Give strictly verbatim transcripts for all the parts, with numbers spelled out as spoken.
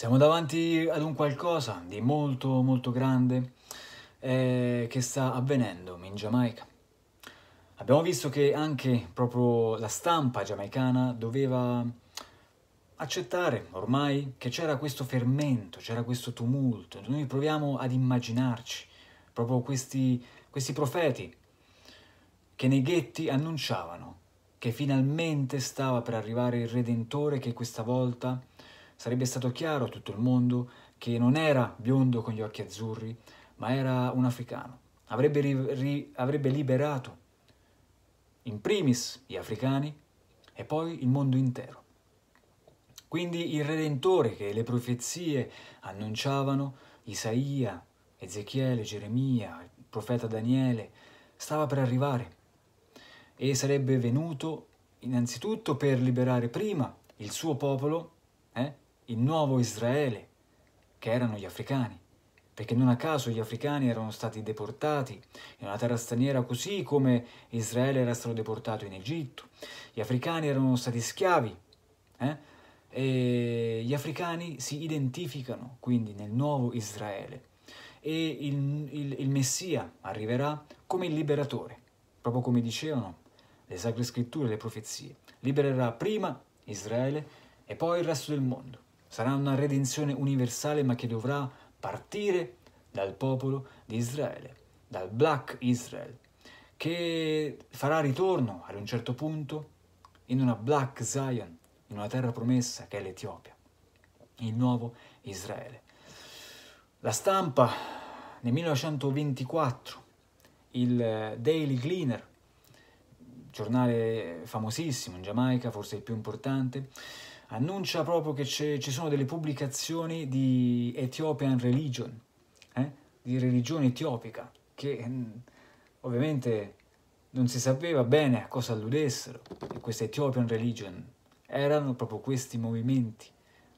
Siamo davanti ad un qualcosa di molto molto grande eh, che sta avvenendo in Giamaica. Abbiamo visto che anche proprio la stampa giamaicana doveva accettare ormai che c'era questo fermento, c'era questo tumulto. Noi proviamo ad immaginarci proprio questi, questi profeti che nei ghetti annunciavano che finalmente stava per arrivare il Redentore, che questa volta sarebbe stato chiaro a tutto il mondo che non era biondo con gli occhi azzurri, ma era un africano. Avrebbe, ri, ri, avrebbe liberato in primis gli africani e poi il mondo intero. Quindi il Redentore che le profezie annunciavano, Isaia, Ezechiele, Geremia, il profeta Daniele, stava per arrivare e sarebbe venuto innanzitutto per liberare prima il suo popolo, eh, il nuovo Israele, che erano gli africani, perché non a caso gli africani erano stati deportati in una terra straniera, così come Israele era stato deportato in Egitto. Gli africani erano stati schiavi, eh? E gli africani si identificano quindi nel nuovo Israele e il, il, il Messia arriverà come il liberatore, proprio come dicevano le Sacre Scritture, le profezie. Libererà prima Israele e poi il resto del mondo. Sarà una redenzione universale, ma che dovrà partire dal popolo di Israele, dal Black Israel, che farà ritorno ad un certo punto in una Black Zion, in una terra promessa che è l'Etiopia, il nuovo Israele. La stampa nel millenovecentoventiquattro, il Daily Gleaner, giornale famosissimo in Giamaica, forse il più importante, annuncia proprio che ci sono delle pubblicazioni di Ethiopian religion, eh? di religione etiopica, che mh, ovviamente non si sapeva bene a cosa alludessero. E queste Ethiopian religion erano proprio questi movimenti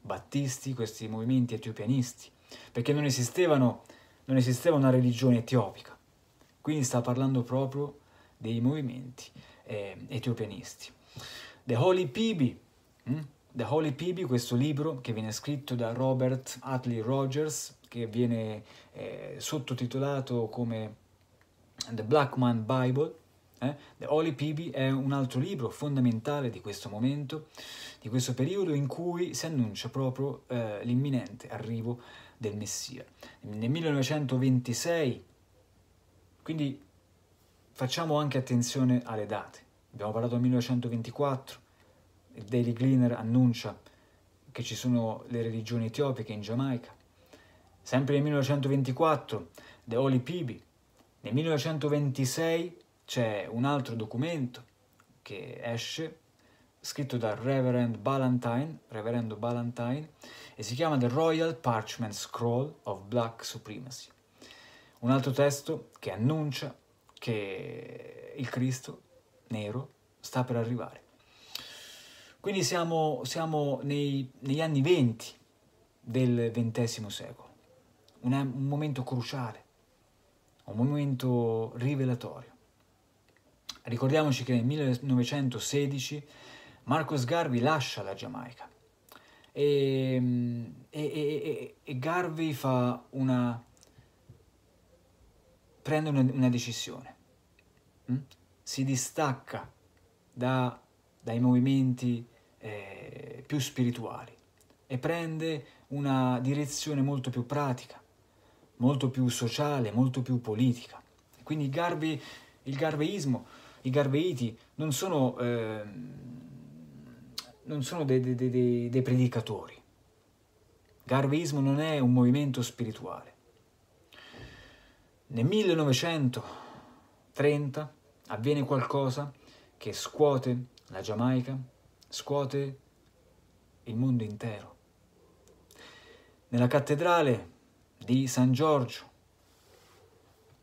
battisti, questi movimenti etiopianisti, perché non, esistevano, non esisteva una religione etiopica. Quindi sta parlando proprio dei movimenti eh, etiopianisti. The Holy Piby, hm? The Holy Piby, questo libro che viene scritto da Robert Atlee Rogers, che viene eh, sottotitolato come The Black Man Bible. Eh? The Holy Piby è un altro libro fondamentale di questo momento, di questo periodo in cui si annuncia proprio eh, l'imminente arrivo del Messia. Nel millenovecentoventisei, quindi facciamo anche attenzione alle date. Abbiamo parlato del millenovecentoventiquattro, il Daily Gleaner annuncia che ci sono le religioni etiopiche in Giamaica. Sempre nel millenovecentoventiquattro, The Holy Piby. Nel millenovecentoventisei c'è un altro documento che esce, scritto da Reverend Ballantyne, Reverendo Ballantyne, e si chiama The Royal Parchment Scroll of Black Supremacy. Un altro testo che annuncia che il Cristo nero sta per arrivare. Quindi siamo, siamo nei, negli anni venti del ventesimo secolo, un, un momento cruciale, un momento rivelatorio. Ricordiamoci che nel millenovecentosedici Marcus Garvey lascia la Giamaica e, e, e, e Garvey fa una, prende una, una decisione, mm? si distacca da, dai movimenti Eh, più spirituali e prende una direzione molto più pratica, molto più sociale, molto più politica. Quindi Garvey, il Garveismo, i Garveiti non sono, eh, non sono dei, dei, dei, dei predicatori. Garveismo non è un movimento spirituale. Nel millenovecentotrenta avviene qualcosa che scuote la Giamaica, scuote il mondo intero. Nella cattedrale di San Giorgio,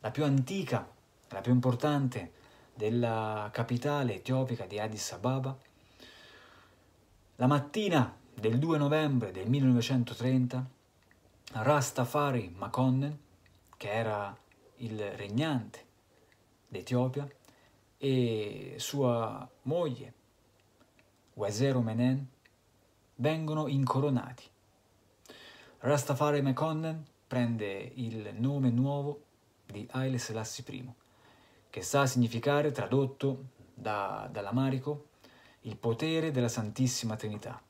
la più antica, la più importante della capitale etiopica di Addis Abeba, la mattina del due novembre del millenovecentotrenta, Ras Tafari Makonnen, che era il regnante d'Etiopia, e sua moglie Wazero Menen vengono incoronati. Ras Tafari Makonnen prende il nome nuovo di Haile Selassie I, che sa significare, tradotto da, dall'amarico, il potere della Santissima Trinità.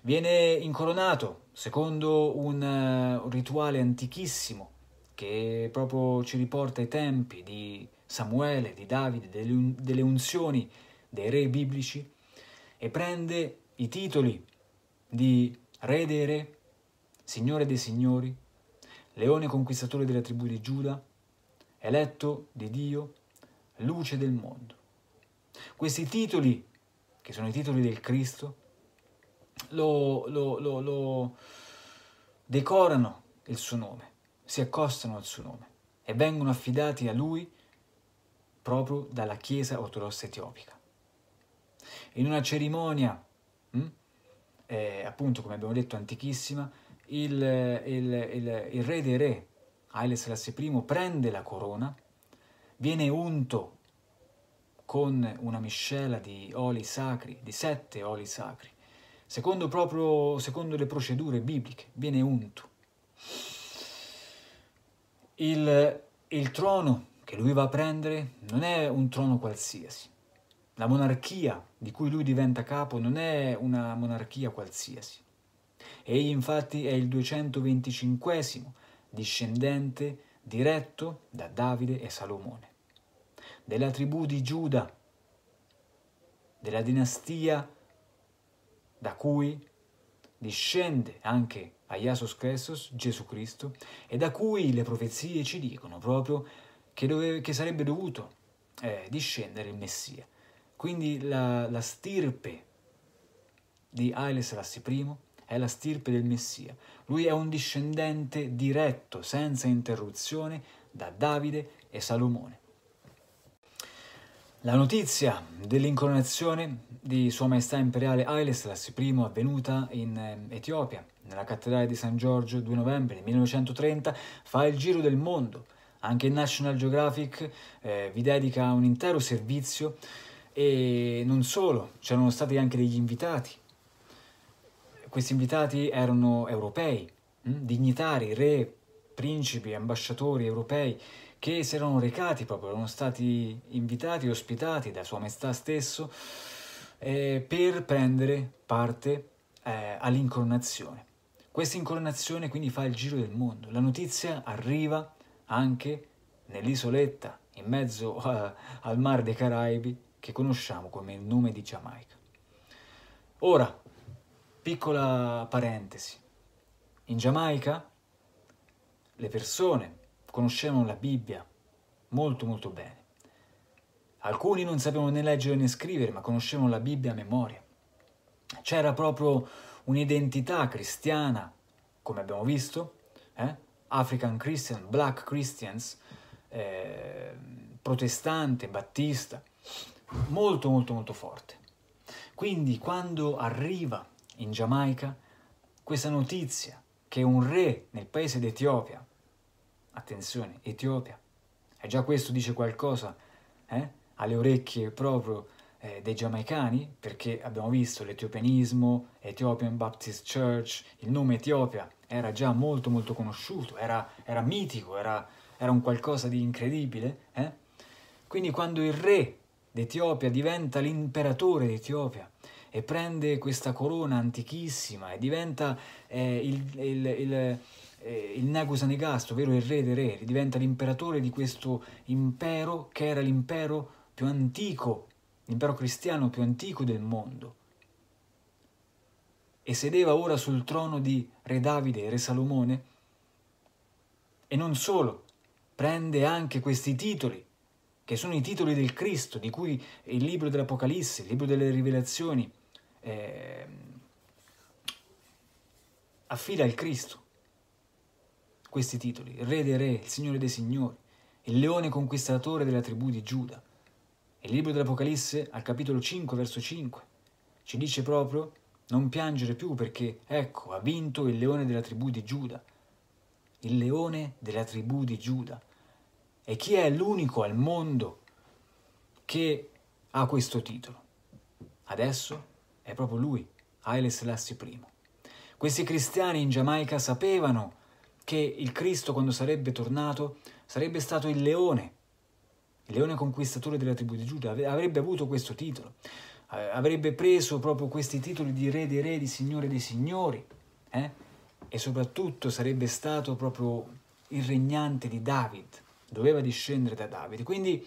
Viene incoronato secondo un, uh, un rituale antichissimo che proprio ci riporta ai tempi di Samuele, di Davide, delle, delle unzioni dei re biblici, e prende i titoli di Re dei Re, Signore dei Signori, Leone Conquistatore della tribù di Giuda, Eletto di Dio, Luce del Mondo. Questi titoli, che sono i titoli del Cristo, lo, lo, lo, lo decorano il suo nome, si accostano al suo nome e vengono affidati a lui proprio dalla Chiesa Ortodossa Etiopica. In una cerimonia, mh, eh, appunto come abbiamo detto antichissima, il, il, il, il re dei re, Haile Selassie I, prende la corona, viene unto con una miscela di oli sacri, di sette oli sacri, secondo proprio secondo le procedure bibliche, viene unto. Il, il trono che lui va a prendere non è un trono qualsiasi, la monarchia di cui lui diventa capo non è una monarchia qualsiasi. Egli infatti è il duecentoventicinquesimo discendente diretto da Davide e Salomone, della tribù di Giuda, della dinastia da cui discende anche Aiasos Cressos, Gesù Cristo, e da cui le profezie ci dicono proprio che, dove, che sarebbe dovuto eh, discendere il Messia. Quindi la, la stirpe di Haile Selassie I è la stirpe del Messia. Lui è un discendente diretto, senza interruzione, da Davide e Salomone. La notizia dell'incoronazione di Sua Maestà Imperiale Haile Selassie I, avvenuta in Etiopia, nella cattedrale di San Giorgio, due novembre millenovecentotrenta, fa il giro del mondo. Anche il National Geographic eh, vi dedica un intero servizio, e non solo, c'erano stati anche degli invitati. Questi invitati erano europei, mh? dignitari, re, principi, ambasciatori europei, che si erano recati proprio, erano stati invitati, ospitati da Sua Maestà stesso eh, per prendere parte eh, all'incoronazione. Questa incoronazione quindi fa il giro del mondo. La notizia arriva anche nell'isoletta in mezzo a, al Mar dei Caraibi che conosciamo come il nome di Giamaica. Ora, piccola parentesi, in Giamaica le persone conoscevano la Bibbia molto molto bene. Alcuni non sapevano né leggere né scrivere, ma conoscevano la Bibbia a memoria. C'era proprio un'identità cristiana, come abbiamo visto, eh? African Christian, Black Christians, eh, protestante, battista, molto molto molto forte. Quindi quando arriva in Giamaica questa notizia che un re nel paese d'Etiopia, attenzione, Etiopia, e già questo dice qualcosa eh, alle orecchie proprio eh, dei giamaicani, perché abbiamo visto l'etiopianismo, Ethiopian Baptist Church, il nome Etiopia era già molto molto conosciuto, era, era mitico, era, era un qualcosa di incredibile. Eh? Quindi quando il re d'Etiopia diventa l'imperatore d'Etiopia e prende questa corona antichissima e diventa eh, il... il, il il Nagusanegasto, ovvero il re dei re, diventa l'imperatore di questo impero che era l'impero più antico, l'impero cristiano più antico del mondo, e sedeva ora sul trono di re Davide e re Salomone. E non solo, prende anche questi titoli che sono i titoli del Cristo, di cui il libro dell'Apocalisse, il libro delle Rivelazioni eh, affida al Cristo. Questi titoli, il re dei re, il signore dei signori, il leone conquistatore della tribù di Giuda. Il libro dell'Apocalisse, al capitolo cinque, verso cinque, ci dice proprio: non piangere più perché, ecco, ha vinto il leone della tribù di Giuda. Il leone della tribù di Giuda. E chi è l'unico al mondo che ha questo titolo? Adesso è proprio lui, Haile Selassie I. Questi cristiani in Giamaica sapevano che il Cristo, quando sarebbe tornato, sarebbe stato il leone, il leone conquistatore della tribù di Giuda, avrebbe avuto questo titolo, avrebbe preso proprio questi titoli di re dei re, di signore dei signori, eh? E soprattutto sarebbe stato proprio il regnante di David, doveva discendere da Davide. Quindi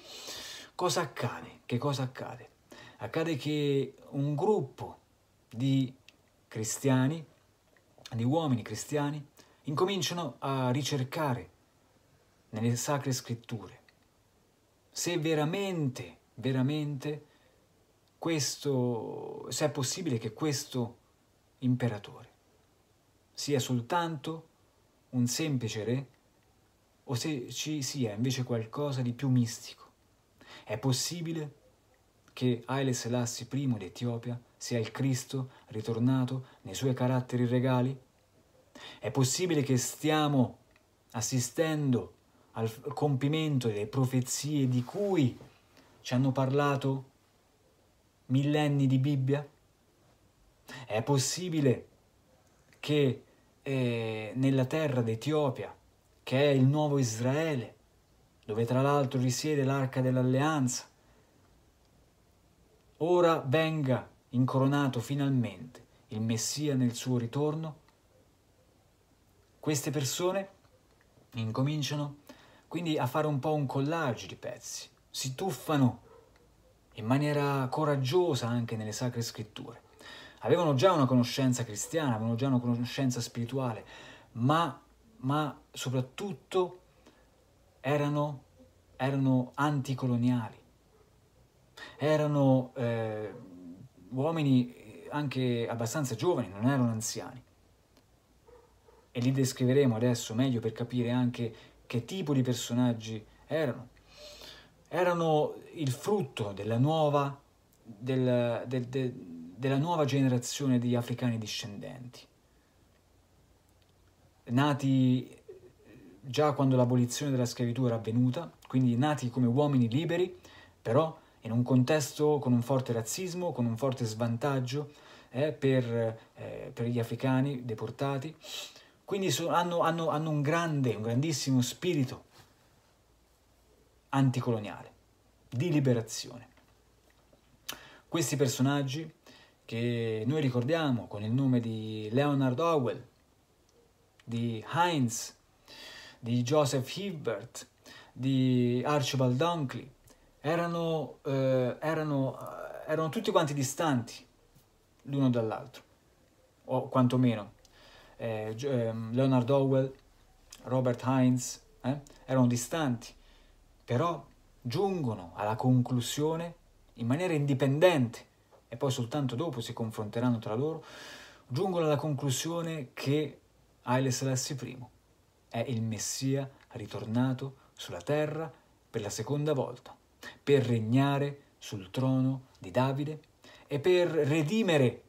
cosa accade? Che cosa accade? Accade che un gruppo di cristiani, di uomini cristiani, incominciano a ricercare nelle sacre scritture se veramente, veramente questo, se è possibile che questo imperatore sia soltanto un semplice re o se ci sia invece qualcosa di più mistico. È possibile che Haile Selassie I d'Etiopia sia il Cristo ritornato nei suoi caratteri regali? È possibile che stiamo assistendo al compimento delle profezie di cui ci hanno parlato millenni di Bibbia? È possibile che eh, nella terra d'Etiopia, che è il nuovo Israele, dove tra l'altro risiede l'Arca dell'Alleanza, ora venga incoronato finalmente il Messia nel suo ritorno? Queste persone incominciano quindi a fare un po' un collage di pezzi, si tuffano in maniera coraggiosa anche nelle sacre scritture. Avevano già una conoscenza cristiana, avevano già una conoscenza spirituale, ma, ma soprattutto erano, erano anticoloniali, erano eh, uomini anche abbastanza giovani, non erano anziani. E li descriveremo adesso meglio per capire anche che tipo di personaggi erano. Erano il frutto della nuova, del, del, de, della nuova generazione di africani discendenti, nati già quando l'abolizione della schiavitù era avvenuta, quindi nati come uomini liberi, però in un contesto con un forte razzismo, con un forte svantaggio eh, per, eh, per gli africani deportati. Quindi sono, hanno, hanno, hanno un grande, un grandissimo spirito anticoloniale, di liberazione. Questi personaggi che noi ricordiamo con il nome di Leonard Howell, di Heinz, di Joseph Hibbert, di Archibald Dunkley, erano, eh, erano, erano tutti quanti distanti l'uno dall'altro, o quantomeno. Eh, Leonard Howell, Robert Heinz eh, erano distanti, però giungono alla conclusione in maniera indipendente, e poi soltanto dopo si confronteranno tra loro, giungono alla conclusione che Haile Selassie I è il Messia ritornato sulla terra per la seconda volta, per regnare sul trono di Davide e per redimere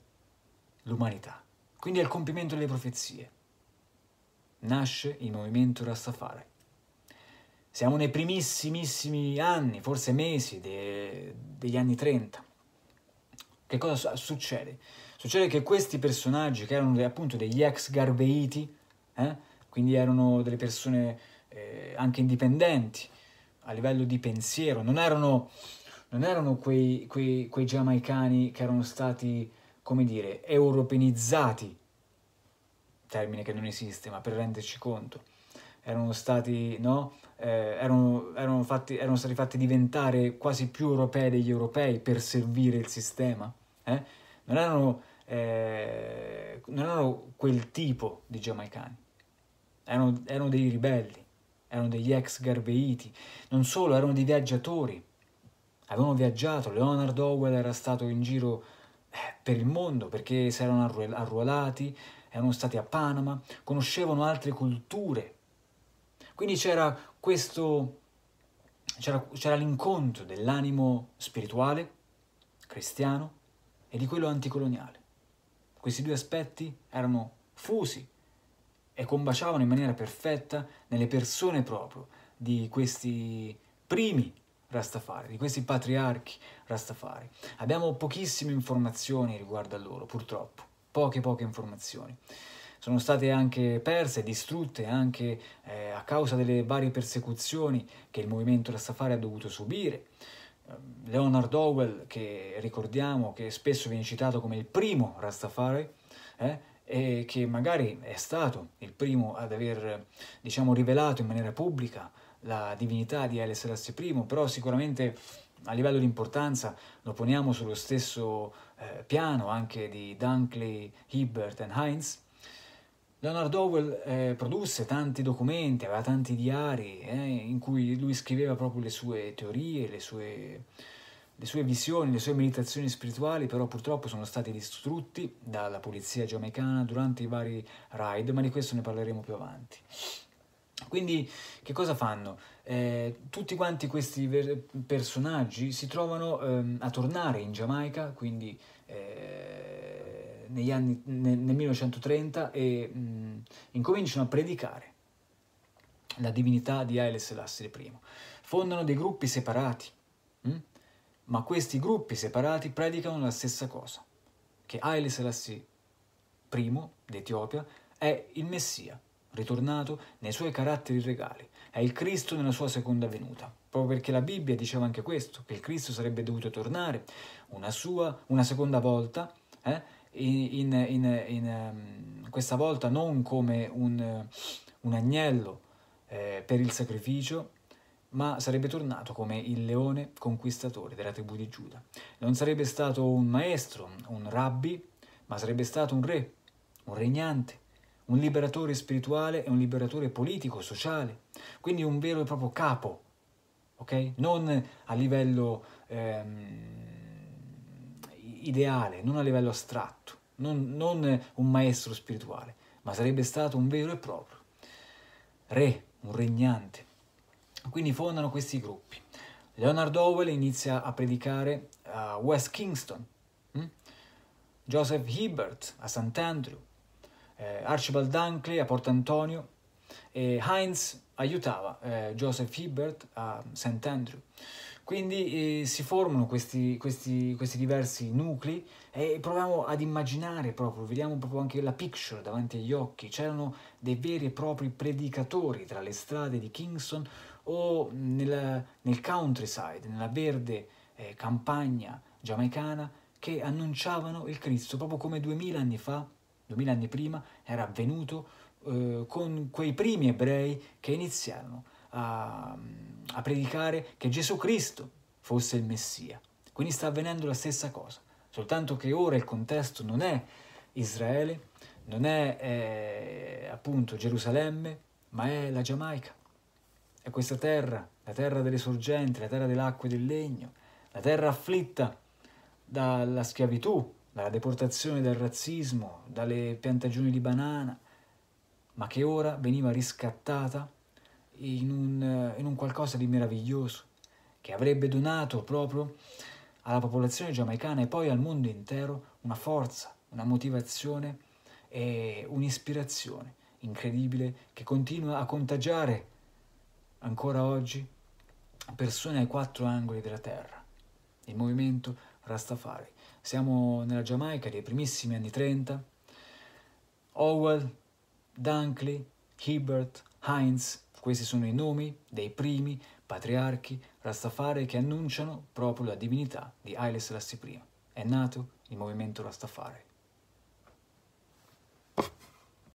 l'umanità. Quindi al compimento delle profezie nasce il movimento Rastafari. Siamo nei primissimissimi anni, forse mesi, de, degli anni trenta. Che cosa succede? Succede che questi personaggi, che erano appunto degli ex Garveiti, eh, quindi erano delle persone eh, anche indipendenti a livello di pensiero, non erano, non erano quei, quei, quei giamaicani che erano stati, come dire, europenizzati, termine che non esiste, ma per renderci conto, erano stati, no? eh, erano, erano, fatti, erano stati fatti diventare quasi più europei degli europei per servire il sistema. Eh? Non, erano, eh, non erano quel tipo di giamaicani, erano, erano dei ribelli, erano degli ex Garveiti, non solo, erano dei viaggiatori, avevano viaggiato. Leonard Howell era stato in giro per il mondo, perché si erano arruolati, erano stati a Panama, conoscevano altre culture. Quindi c'era questo, c'era l'incontro dell'animo spirituale, cristiano, e di quello anticoloniale. Questi due aspetti erano fusi e combaciavano in maniera perfetta nelle persone proprio di questi primi Rastafari, di questi patriarchi Rastafari. Abbiamo pochissime informazioni riguardo a loro, purtroppo, poche poche informazioni. sono state anche perse, distrutte anche eh, a causa delle varie persecuzioni che il movimento Rastafari ha dovuto subire. Leonard Howell, che ricordiamo che spesso viene citato come il primo Rastafari, eh, e che magari è stato il primo ad aver, diciamo, rivelato in maniera pubblica la divinità di Haile Selassie I, però sicuramente a livello di importanza lo poniamo sullo stesso eh, piano anche di Dunkley, Hibbert e Heinz. Leonard Howell eh, produsse tanti documenti, aveva tanti diari eh, in cui lui scriveva proprio le sue teorie, le sue, le sue visioni, le sue meditazioni spirituali, però purtroppo sono stati distrutti dalla polizia giamaicana durante i vari raid, ma di questo ne parleremo più avanti. Quindi che cosa fanno? Eh, tutti quanti questi personaggi si trovano ehm, a tornare in Giamaica, quindi eh, negli anni, nel, nel millenovecentotrenta, e mh, incominciano a predicare la divinità di Haile Selassie I. Fondano dei gruppi separati, mh? ma questi gruppi separati predicano la stessa cosa, che Haile Selassie I d'Etiopia è il Messia, ritornato nei suoi caratteri regali, è il Cristo nella sua seconda venuta, proprio perché la Bibbia diceva anche questo, che il Cristo sarebbe dovuto tornare una, sua, una seconda volta, eh, in, in, in, in, questa volta non come un, un agnello eh, per il sacrificio, ma sarebbe tornato come il leone conquistatore della tribù di Giuda. Non sarebbe stato un maestro, un rabbi, ma sarebbe stato un re, un regnante, un liberatore spirituale e un liberatore politico, sociale, quindi un vero e proprio capo, ok? Non a livello ehm, ideale, non a livello astratto, non, non un maestro spirituale, ma sarebbe stato un vero e proprio re, un regnante. Quindi fondano questi gruppi. Leonard Howell inizia a predicare a West Kingston, hm? Joseph Hibbert a Sant Andrew, Eh, Archibald Dunkley a Port'Antonio, e Heinz aiutava eh, Joseph Hibbert a Sant Andrew. Quindi eh, si formano questi, questi, questi diversi nuclei e proviamo ad immaginare proprio, vediamo proprio anche la picture davanti agli occhi. C'erano dei veri e propri predicatori tra le strade di Kingston o nella, nel countryside, nella verde eh, campagna giamaicana, che annunciavano il Cristo proprio come duemila anni fa, duemila anni prima era avvenuto eh, con quei primi ebrei che iniziarono a, a predicare che Gesù Cristo fosse il Messia. Quindi sta avvenendo la stessa cosa, soltanto che ora il contesto non è Israele, non è eh, appunto Gerusalemme, ma è la Giamaica. È questa terra, la terra delle sorgenti, la terra dell'acqua e del legno, la terra afflitta dalla schiavitù, dalla deportazione, dal razzismo, dalle piantagioni di banana, ma che ora veniva riscattata in un, in un qualcosa di meraviglioso, che avrebbe donato proprio alla popolazione giamaicana e poi al mondo intero una forza, una motivazione e un'ispirazione incredibile, che continua a contagiare ancora oggi persone ai quattro angoli della terra. Il movimento Rastafari. Siamo nella Giamaica dei primissimi anni trenta, Howell, Dunkley, Hibbert, Heinz, questi sono i nomi dei primi patriarchi Rastafari che annunciano proprio la divinità di Haile Selassie I. È nato il movimento Rastafari.